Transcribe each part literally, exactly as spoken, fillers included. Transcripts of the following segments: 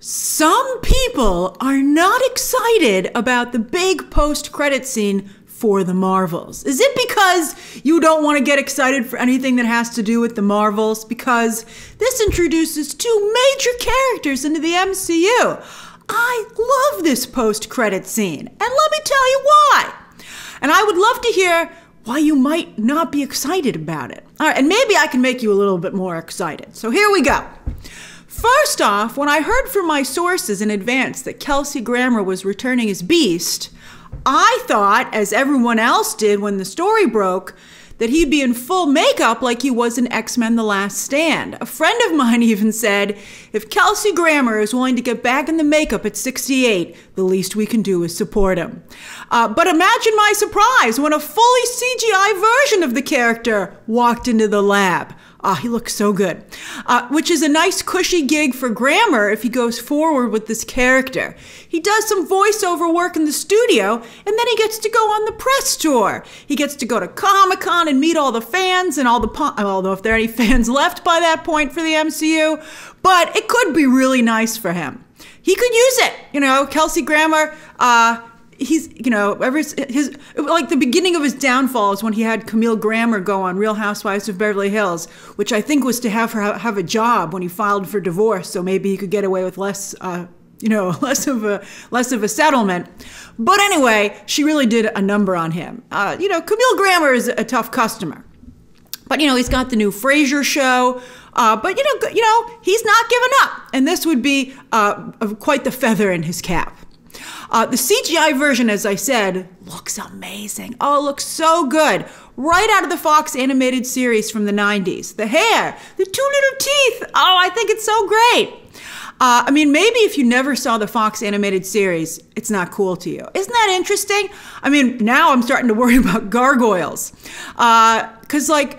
some people are not excited about the big post-credit scene for The Marvels. Is it because you don't want to get excited for anything that has to do with The Marvels? Because this introduces two major characters into the M C U. I love this post-credit scene, and let me tell you why. And I would love to hear why you might not be excited about it. All right, and maybe I can make you a little bit more excited. So here we go. First off, when I heard from my sources in advance that Kelsey Grammer was returning as Beast, I thought, as everyone else did when the story broke, that he'd be in full makeup like he was in X-Men The Last Stand. A friend of mine even said, if Kelsey Grammer is willing to get back in the makeup at sixty-eight, the least we can do is support him. Uh, but imagine my surprise when a fully C G I version of the character walked into the lab. Ah, he looks so good. Uh, which is a nice cushy gig for Grammer if he goes forward with this character. He does some voiceover work in the studio, and then he gets to go on the press tour. He gets to go to Comic-Con and meet all the fans and all the, po I don't know if there are any fans left by that point for the M C U, but it could be really nice for him. He could use it, you know, Kelsey Grammer, uh, He's, you know, ever his, like the beginning of his downfall is when he had Camille Grammer go on Real Housewives of Beverly Hills, which I think was to have her have a job when he filed for divorce, so maybe he could get away with less, uh, you know, less of a less of a settlement. But anyway, she really did a number on him. Uh, you know, Camille Grammer is a tough customer, but you know, he's got the new Frasier show. Uh, but you know, you know, he's not giving up, and this would be uh, quite the feather in his cap. Uh, the C G I version, as I said, looks amazing. Oh, it looks so good. Right out of the Fox animated series from the nineties. The hair, the two little teeth. Oh, I think it's so great. Uh, I mean, maybe if you never saw the Fox animated series, it's not cool to you. Isn't that interesting? I mean, now I'm starting to worry about gargoyles. Uh, 'cause like,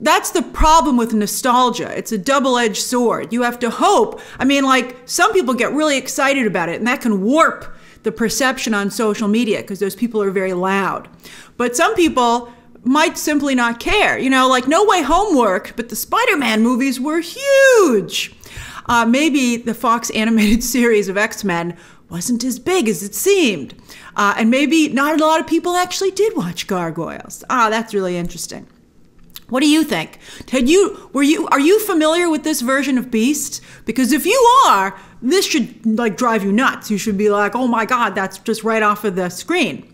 that's the problem with nostalgia. It's a double-edged sword. You have to hope. I mean, like, some people get really excited about it, and that can warp the perception on social media because those people are very loud. But some people might simply not care. You know, like, No Way Home worked, but the Spider-Man movies were huge. Uh, maybe the Fox animated series of X-Men wasn't as big as it seemed. Uh, and maybe not a lot of people actually did watch gargoyles. Ah, that's really interesting. What do you think? Had you, were you, are you familiar with this version of Beast? Because if you are, this should like drive you nuts. You should be like, oh my God, that's just right off of the screen.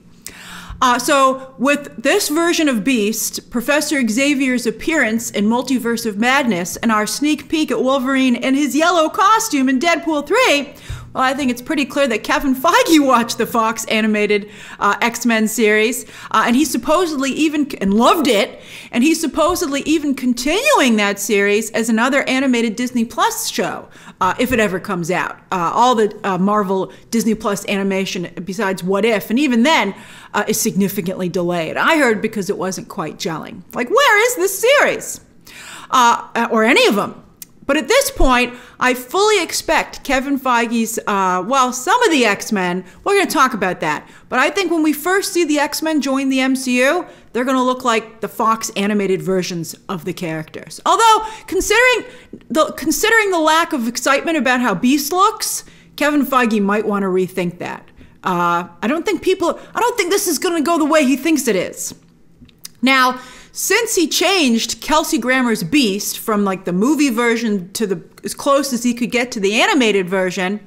Uh, so with this version of Beast, Professor Xavier's appearance in Multiverse of Madness and our sneak peek at Wolverine in his yellow costume in Deadpool three, well, I think it's pretty clear that Kevin Feige watched the Fox animated uh, X-Men series, uh, and he supposedly even, and loved it, and he's supposedly even continuing that series as another animated Disney Plus show, uh, if it ever comes out. Uh, all the uh, Marvel Disney Plus animation, besides What If, and even then, uh, is significantly delayed. I heard because it wasn't quite gelling. Like, where is this series? Uh, or any of them. But at this point, I fully expect Kevin Feige's, uh, well, some of the X-Men, we're going to talk about that. But I think when we first see the X-Men join the M C U, they're going to look like the Fox animated versions of the characters. Although, considering the, considering the lack of excitement about how Beast looks, Kevin Feige might want to rethink that. Uh, I don't think people, I don't think this is going to go the way he thinks it is. Now, since he changed Kelsey Grammer's Beast from like the movie version to the as close as he could get to the animated version,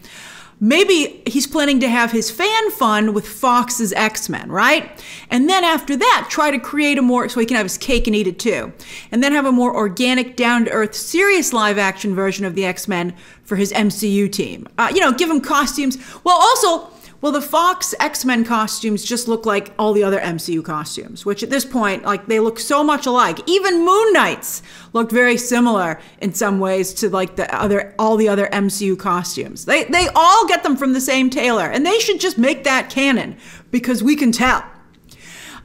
maybe he's planning to have his fan fun with Fox's X-Men, right? And then after that, try to create a more, so he can have his cake and eat it too. And then have a more organic, down-to-earth, serious live-action version of the X-Men for his M C U team. Uh, you know, give him costumes. Well, also, Well, the Fox X-Men costumes just look like all the other M C U costumes, which at this point, like, they look so much alike. Even Moon Knight's looked very similar in some ways to like the other, all the other M C U costumes. They, they all get them from the same tailor, and they should just make that canon because we can tell.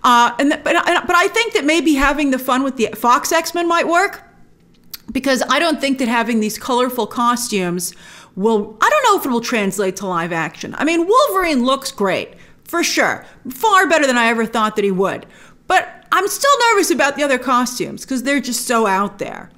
Uh, and the, but, but I think that maybe having the fun with the Fox X-Men might work, because I don't think that having these colorful costumes Well, I don't know if it will translate to live action. I mean, Wolverine looks great, for sure. Far better than I ever thought that he would. But I'm still nervous about the other costumes because they're just so out there.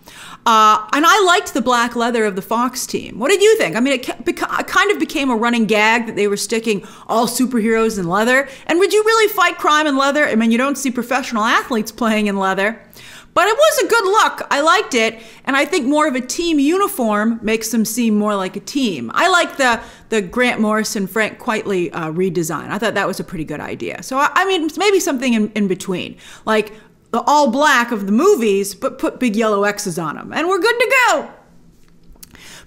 Uh, and I liked the black leather of the Fox team. What did you think? I mean, it, it kind of became a running gag that they were sticking all superheroes in leather. And would you really fight crime in leather? I mean, you don't see professional athletes playing in leather. But it was a good look. I liked it. And I think more of a team uniform makes them seem more like a team. I like the, the Grant Morrison, Frank Quitely uh, redesign. I thought that was a pretty good idea. So, I, I mean, maybe something in, in between. Like the all black of the movies, but put big yellow X's on them. And we're good to go.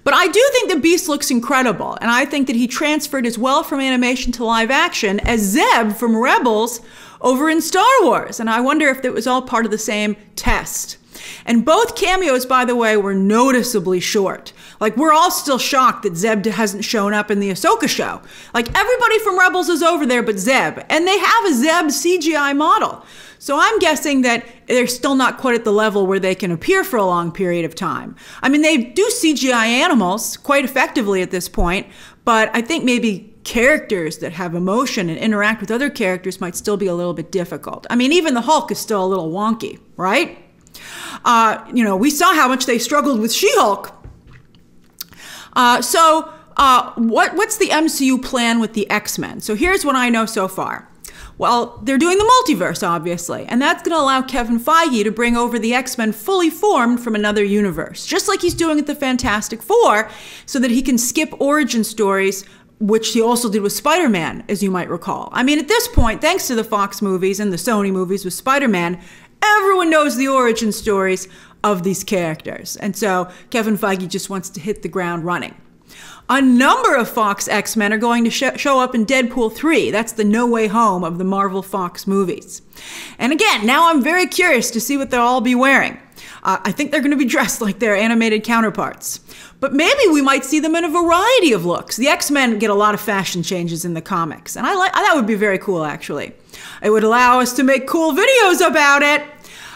But I do think the Beast looks incredible. And I think that he transferred as well from animation to live action as Zeb from Rebels over in Star Wars. And I wonder if that was all part of the same test. And both cameos, by the way, were noticeably short. Like, we're all still shocked that Zeb hasn't shown up in the Ahsoka show. Like, everybody from Rebels is over there but Zeb. And they have a Zeb C G I model. So I'm guessing that they're still not quite at the level where they can appear for a long period of time. I mean, they do C G I animals quite effectively at this point, but I think maybe characters that have emotion and interact with other characters might still be a little bit difficult. I mean, even the Hulk is still a little wonky, right? Uh, you know, we saw how much they struggled with She-Hulk. Uh, so uh, what, what's the M C U plan with the X-Men? So here's what I know so far. Well, they're doing the multiverse, obviously, and that's going to allow Kevin Feige to bring over the X-Men fully formed from another universe, just like he's doing with the Fantastic Four, so that he can skip origin stories, which he also did with Spider-Man, as you might recall. I mean, at this point, thanks to the Fox movies and the Sony movies with Spider-Man, everyone knows the origin stories of these characters. And so Kevin Feige just wants to hit the ground running. A number of Fox X-Men are going to sh show up in Deadpool three. That's the No Way Home of the Marvel Fox movies. And again, now I'm very curious to see what they'll all be wearing. Uh, I think they're going to be dressed like their animated counterparts. But maybe we might see them in a variety of looks. The X-Men get a lot of fashion changes in the comics. And I like that would be very cool, actually. It would allow us to make cool videos about it.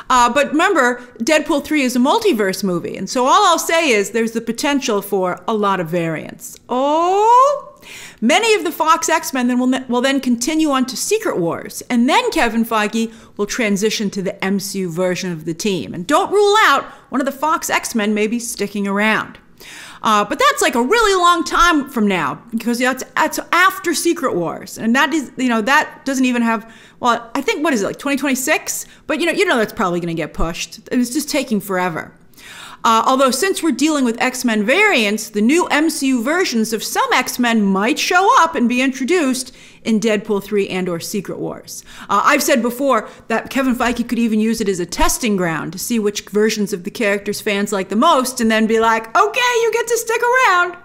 Uh, but remember, Deadpool three is a multiverse movie, and so all I'll say is there's the potential for a lot of variants. Oh! Many of the Fox X-Men then will, will then continue on to Secret Wars, and then Kevin Feige will transition to the M C U version of the team. And don't rule out one of the Fox X-Men may be sticking around. Uh, but that's like a really long time from now, because that's, that's after Secret Wars. And that is, you know, that doesn't even have, well, I think, what is it, like twenty twenty-six? But, you know, you know that's probably going to get pushed. It's just taking forever. Uh, although, since we're dealing with X-Men variants, the new M C U versions of some X-Men might show up and be introduced in Deadpool three and or Secret Wars. Uh, I've said before that Kevin Feige could even use it as a testing ground to see which versions of the characters fans like the most and then be like, okay, you get to stick around.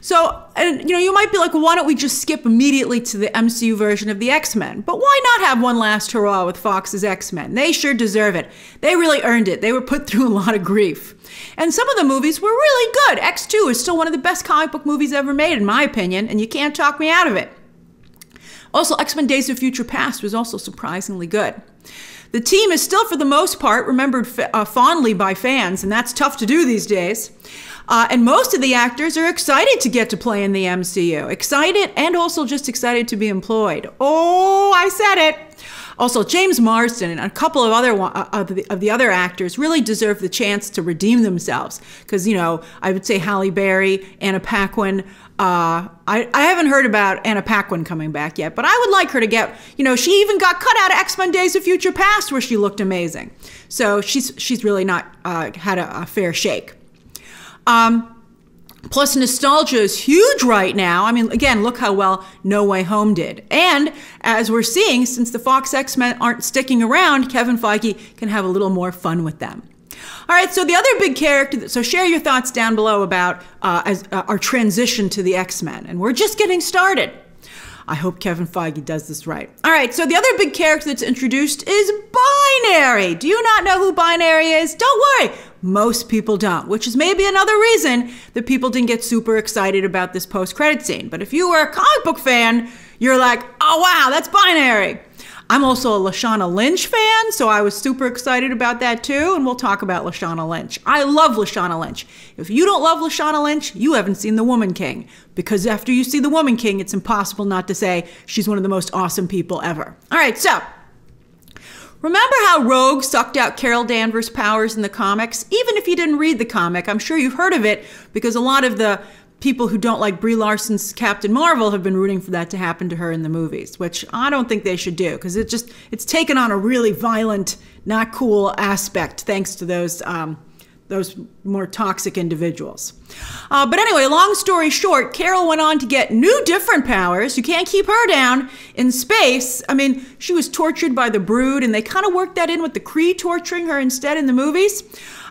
So, and, you know, you might be like, well, why don't we just skip immediately to the M C U version of the X-Men? But why not have one last hurrah with Fox's X-Men? They sure deserve it. They really earned it. They were put through a lot of grief. And some of the movies were really good. X two is still one of the best comic book movies ever made, in my opinion, and you can't talk me out of it. Also, X-Men Days of Future Past was also surprisingly good. The team is still, for the most part, remembered uh, fondly by fans, and that's tough to do these days. Uh, and most of the actors are excited to get to play in the M C U. Excited and also just excited to be employed. Oh, I said it. Also, James Marsden and a couple of other uh, of, the, of the other actors really deserve the chance to redeem themselves. Because, you know, I would say Halle Berry, Anna Paquin. Uh, I, I haven't heard about Anna Paquin coming back yet, but I would like her to get, you know, she even got cut out of X-Men Days of Future Past where she looked amazing. So she's, she's really not uh, had a, a fair shake. Um, plus, nostalgia is huge right now. I mean, again, look how well No Way Home did. And as we're seeing, since the Fox X-Men aren't sticking around, Kevin Feige can have a little more fun with them. All right, so the other big character, so share your thoughts down below about uh, as, uh, our transition to the X-Men. And we're just getting started. I hope Kevin Feige does this right. All right, so the other big character that's introduced is Binary. Do you not know who Binary is? Don't worry. Most people don't, which is maybe another reason that people didn't get super excited about this post-credit scene. But if you were a comic book fan, you're like, oh, wow, that's Binary. I'm also a Lashana Lynch fan, so I was super excited about that too, and we'll talk about Lashana Lynch. I love Lashana Lynch. If you don't love Lashana Lynch, you haven't seen The Woman King, because after you see The Woman King, it's impossible not to say she's one of the most awesome people ever. All right, so Remember how Rogue sucked out Carol Danvers' powers in the comics? Even if you didn't read the comic, I'm sure you've heard of it, because a lot of the people who don't like Brie Larson's Captain Marvel have been rooting for that to happen to her in the movies, which I don't think they should do, because it just, it's taken on a really violent, not cool aspect thanks to those um, those more toxic individuals. Uh, but anyway, long story short, Carol went on to get new different powers. You can't keep her down in space. I mean, she was tortured by the Brood, and they kind of worked that in with the Kree torturing her instead in the movies.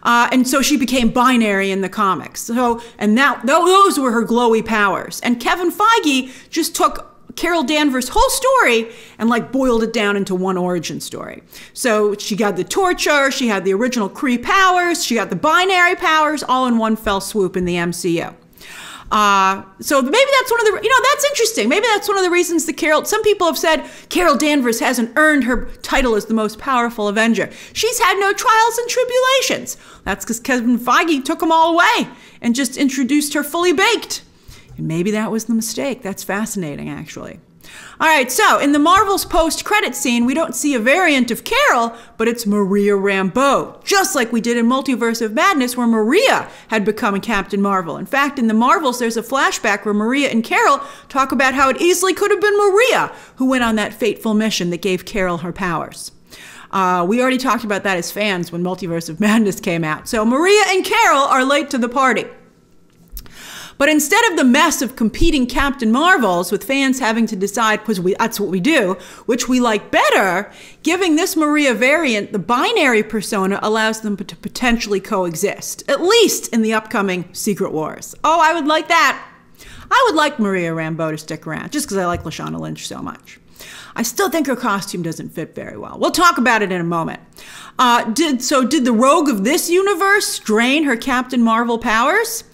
Uh, and so she became Binary in the comics. So, and that, those were her glowy powers. And Kevin Feige just took Carol Danvers' whole story and like boiled it down into one origin story. So she got the torture, she had the original Kree powers, she got the Binary powers, all in one fell swoop in the M C U. Uh, so maybe that's one of the, you know, that's interesting. Maybe that's one of the reasons that Carol, some people have said Carol Danvers hasn't earned her title as the most powerful Avenger. She's had no trials and tribulations. That's because Kevin Feige took them all away and just introduced her fully baked. And maybe that was the mistake. That's fascinating, actually. All right, so in the Marvels post-credit scene, we don't see a variant of Carol, but it's Maria Rambeau, just like we did in Multiverse of Madness, where Maria had become a Captain Marvel. In fact, in the Marvels, there's a flashback where Maria and Carol talk about how it easily could have been Maria who went on that fateful mission that gave Carol her powers. Uh, we already talked about that as fans when Multiverse of Madness came out. So Maria and Carol are late to the party. But instead of the mess of competing Captain Marvels, with fans having to decide, because that's what we do, which we like better, giving this Maria variant the Binary persona allows them to potentially coexist, at least in the upcoming Secret Wars. Oh, I would like that. I would like Maria Rambeau to stick around, just because I like Lashana Lynch so much. I still think her costume doesn't fit very well. We'll talk about it in a moment. Uh, did, so did the Rogue of this universe strain her Captain Marvel powers?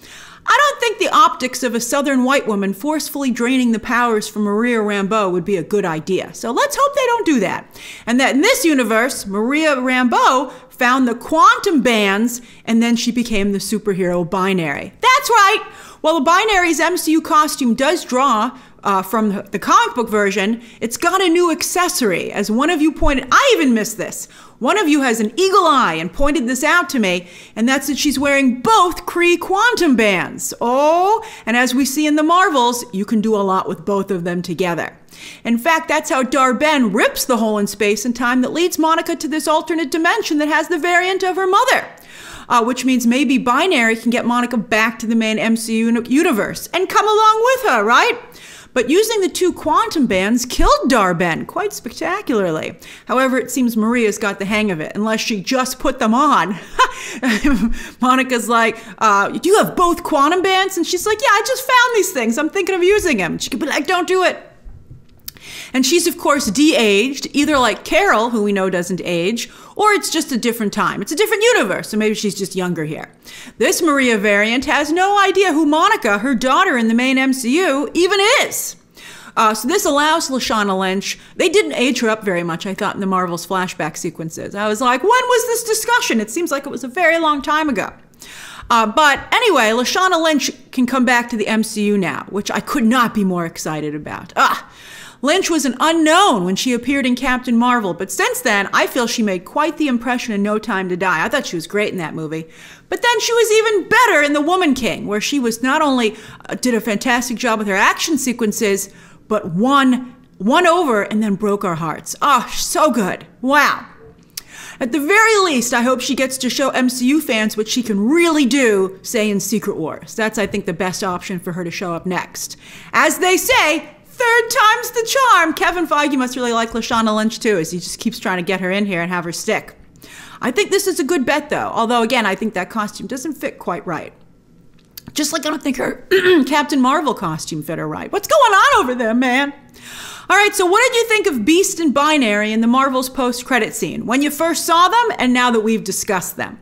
I don't think the optics of a Southern white woman forcefully draining the powers from Maria Rambeau would be a good idea. So let's hope they don't do that. And that in this universe, Maria Rambeau found the quantum bands, and then she became the superhero Binary. That's right! While the Binary's M C U costume does draw uh, from the comic book version, it's got a new accessory. As one of you pointed, I even missed this. One of you has an eagle eye and pointed this out to me, and that's that she's wearing both Kree quantum bands. Oh, and as we see in the Marvels, you can do a lot with both of them together. In fact, that's how Darben rips the hole in space and time that leads Monica to this alternate dimension that has the variant of her mother, uh, which means maybe Binary can get Monica back to the main M C U universe and come along with her, right? But using the two quantum bands killed Darben quite spectacularly. However, it seems Maria's got the hang of it, unless she just put them on. Monica's like, uh, do you have both quantum bands? And she's like, yeah, I just found these things. I'm thinking of using them. She could be like, don't do it. And she's, of course, de-aged, either like Carol, who we know doesn't age, or it's just a different time. It's a different universe, so maybe she's just younger here. This Maria variant has no idea who Monica, her daughter in the main M C U, even is. Uh, so this allows Lashana Lynch, they didn't age her up very much, I thought, in the Marvel's flashback sequences. I was like, when was this discussion? It seems like it was a very long time ago. Uh, but anyway, Lashana Lynch can come back to the M C U now, which I could not be more excited about. Ah! Lynch was an unknown when she appeared in Captain Marvel, but since then, I feel she made quite the impression in No Time to Die. I thought she was great in that movie. But then she was even better in The Woman King, where she was not only uh, did a fantastic job with her action sequences, but won, won over and then broke our hearts. Oh, so good. Wow. At the very least, I hope she gets to show M C U fans what she can really do, say, in Secret Wars. That's, I think, the best option for her to show up next. As they say, third time's the charm. Kevin Feige must really like Lashana Lynch too, as he just keeps trying to get her in here and have her stick. I think this is a good bet though, although again, I think that costume doesn't fit quite right. Just like I don't think her Captain Marvel costume fit her right. What's going on over there, man? All right, so what did you think of Beast and Binary in the Marvel's post-credit scene when you first saw them and now that we've discussed them?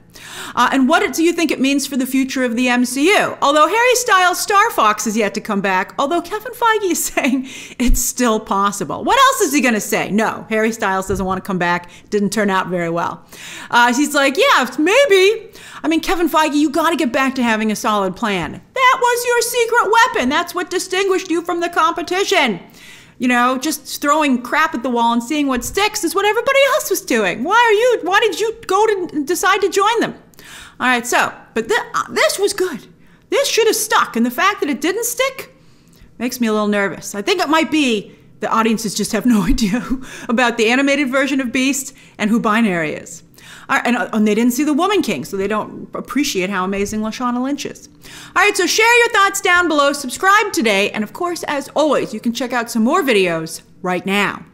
Uh, and what do you think it means for the future of the M C U? Although Harry Styles' Starfox is yet to come back, although Kevin Feige is saying it's still possible. What else is he going to say? No, Harry Styles doesn't want to come back. Didn't turn out very well. Uh, he's like, yeah, maybe. I mean, Kevin Feige, you got to get back to having a solid plan. That was your secret weapon. That's what distinguished you from the competition. You know, just throwing crap at the wall and seeing what sticks is what everybody else was doing. Why are you, why did you go to decide to join them? All right, so, but th this was good. This should have stuck, and the fact that it didn't stick makes me a little nervous. I think it might be the audiences just have no idea about the animated version of Beast and who Binary is. All right, and, and they didn't see The Woman King, so they don't appreciate how amazing Lashana Lynch is. All right, so share your thoughts down below, subscribe today, and of course, as always, you can check out some more videos right now.